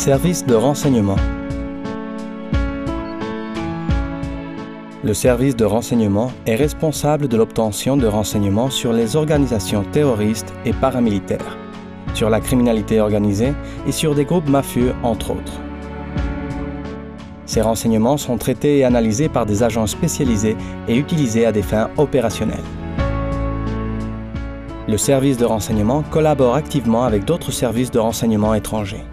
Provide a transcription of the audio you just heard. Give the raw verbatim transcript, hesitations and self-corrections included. Service de renseignement. Le service de renseignement est responsable de l'obtention de renseignements sur les organisations terroristes et paramilitaires, sur la criminalité organisée et sur des groupes mafieux, entre autres. Ces renseignements sont traités et analysés par des agents spécialisés et utilisés à des fins opérationnelles. Le service de renseignement collabore activement avec d'autres services de renseignement étrangers.